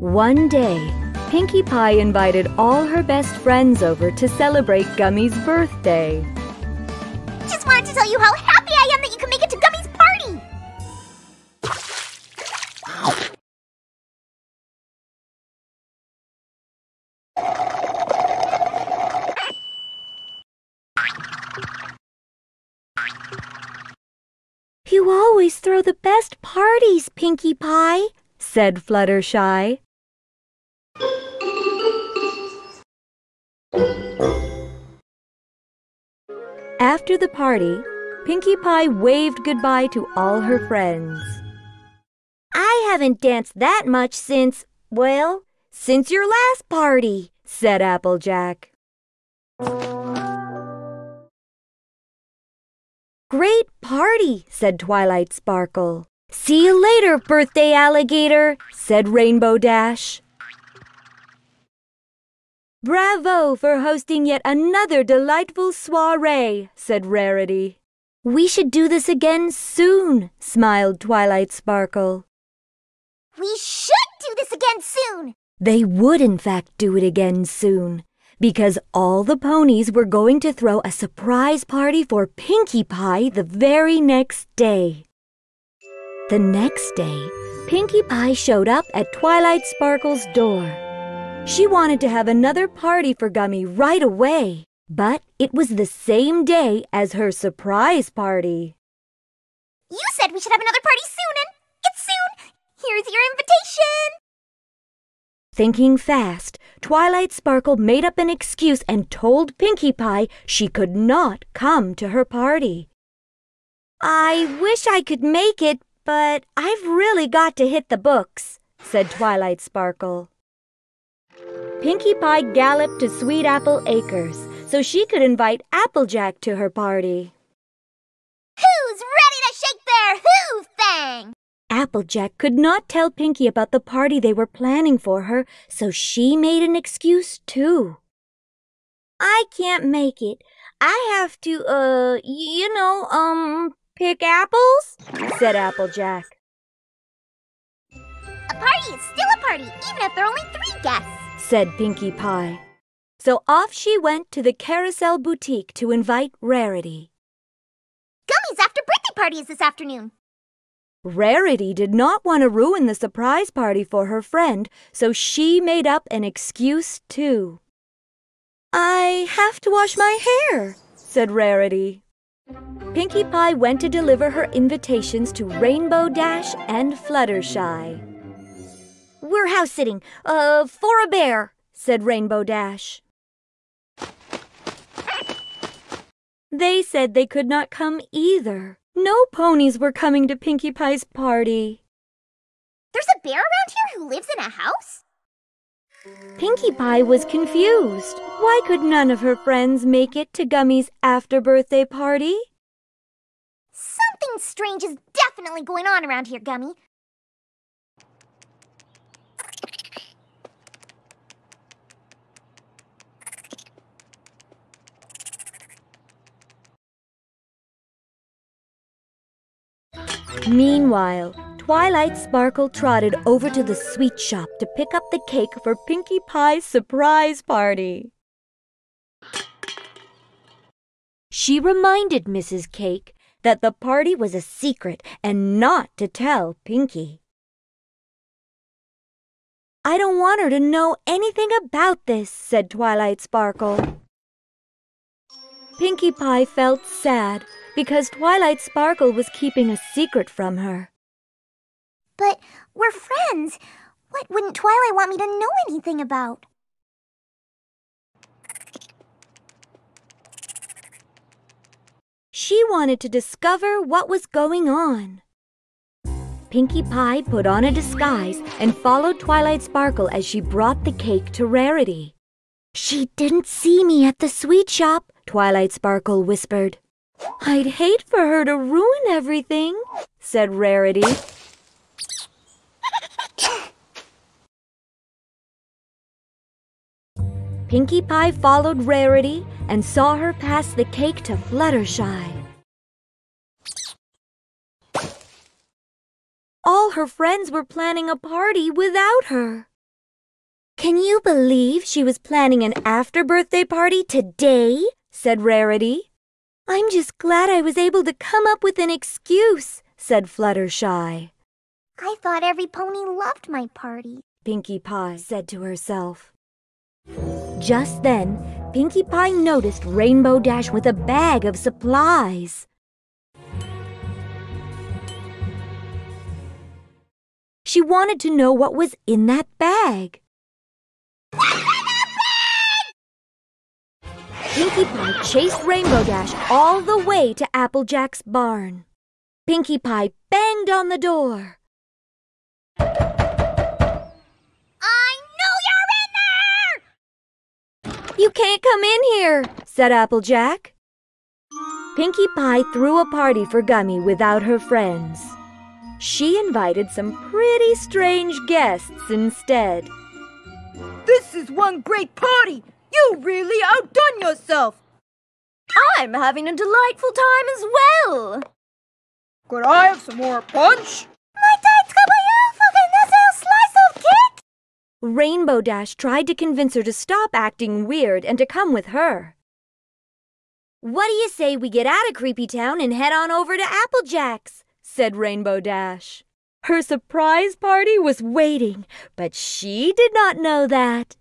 One day, Pinkie Pie invited all her best friends over to celebrate Gummy's birthday. Just wanted to tell you how happy I am that you can make it to Gummy's party! You always throw the best parties, Pinkie Pie, said Fluttershy. After the party, Pinkie Pie waved goodbye to all her friends. I haven't danced that much since, well, since your last party, said Applejack. Great party, said Twilight Sparkle. See you later, birthday alligator, said Rainbow Dash. Bravo for hosting yet another delightful soiree, said Rarity. We should do this again soon, smiled Twilight Sparkle. We should do this again soon! They would, in fact, do it again soon, because all the ponies were going to throw a surprise party for Pinkie Pie the very next day. The next day, Pinkie Pie showed up at Twilight Sparkle's door. She wanted to have another party for Gummy right away, but it was the same day as her surprise party. You said we should have another party soon, and it's soon! Here's your invitation! Thinking fast, Twilight Sparkle made up an excuse and told Pinkie Pie she could not come to her party. I wish I could make it, but I've really got to hit the books, said Twilight Sparkle. Pinkie Pie galloped to Sweet Apple Acres so she could invite Applejack to her party. Who's ready to shake their hoo-thang? Applejack could not tell Pinkie about the party they were planning for her, so she made an excuse, too. I can't make it. I have to, pick apples, said Applejack. A party is still a party, even if there are only 3 guests, said Pinkie Pie. So off she went to the Carousel Boutique to invite Rarity. Gummy's after-birthday party is this afternoon. Rarity did not want to ruin the surprise party for her friend, so she made up an excuse, too. I have to wash my hair, said Rarity. Pinkie Pie went to deliver her invitations to Rainbow Dash and Fluttershy. We're house-sitting, for a bear, said Rainbow Dash. They said they could not come either. No ponies were coming to Pinkie Pie's party. There's a bear around here who lives in a house? Pinkie Pie was confused. Why could none of her friends make it to Gummy's after-birthday party? Something strange is definitely going on around here, Gummy. Meanwhile, Twilight Sparkle trotted over to the sweet shop to pick up the cake for Pinkie Pie's surprise party. She reminded Mrs. Cake that the party was a secret and not to tell Pinkie. I don't want her to know anything about this, said Twilight Sparkle. Pinkie Pie felt sad, because Twilight Sparkle was keeping a secret from her. But we're friends. What wouldn't Twilight want me to know anything about? She wanted to discover what was going on. Pinkie Pie put on a disguise and followed Twilight Sparkle as she brought the cake to Rarity. She didn't see me at the sweet shop, Twilight Sparkle whispered. I'd hate for her to ruin everything, said Rarity. Pinkie Pie followed Rarity and saw her pass the cake to Fluttershy. All her friends were planning a party without her. Can you believe she was planning an after-birthday party today? Said Rarity. I'm just glad I was able to come up with an excuse, said Fluttershy. I thought every pony loved my party, Pinkie Pie said to herself. Just then, Pinkie Pie noticed Rainbow Dash with a bag of supplies. She wanted to know what was in that bag. Pinkie Pie chased Rainbow Dash all the way to Applejack's barn. Pinkie Pie banged on the door. You can't come in here, said Applejack. Pinkie Pie threw a party for Gummy without her friends. She invited some pretty strange guests instead. This is one great party! You really outdone yourself! I'm having a delightful time as well! Could I have some more punch? Rainbow Dash tried to convince her to stop acting weird and to come with her. What do you say we get out of Creepy Town and head on over to Applejack's? Said Rainbow Dash. Her surprise party was waiting, but she did not know that.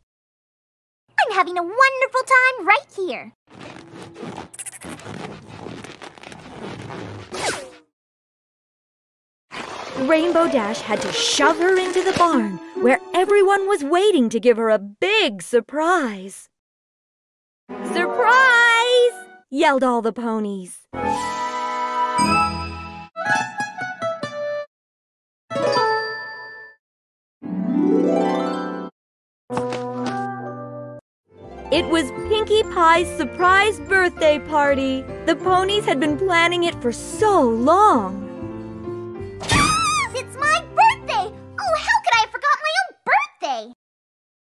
I'm having a wonderful time right here. Rainbow Dash had to shove her into the barn, where everyone was waiting to give her a big surprise. Surprise! Yelled all the ponies. It was Pinkie Pie's surprise birthday party. The ponies had been planning it for so long.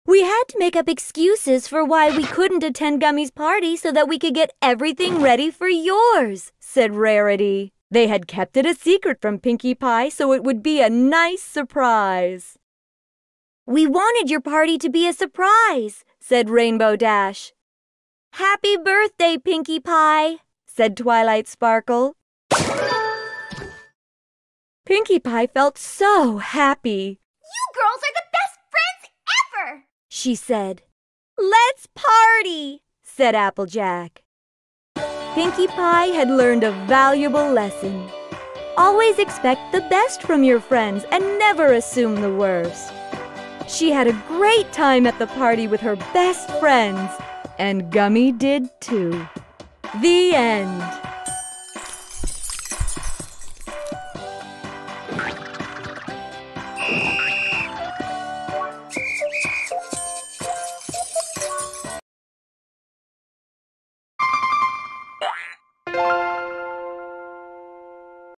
We had to make up excuses for why we couldn't attend Gummy's party so that we could get everything ready for yours, said Rarity. They had kept it a secret from Pinkie Pie so it would be a nice surprise. We wanted your party to be a surprise, said Rainbow Dash. Happy birthday, Pinkie Pie, said Twilight Sparkle. Pinkie Pie felt so happy. You girls are the best friends ever, she said. Let's party, said Applejack. Pinkie Pie had learned a valuable lesson. Always expect the best from your friends and never assume the worst. She had a great time at the party with her best friends, and Gummy did too. The end.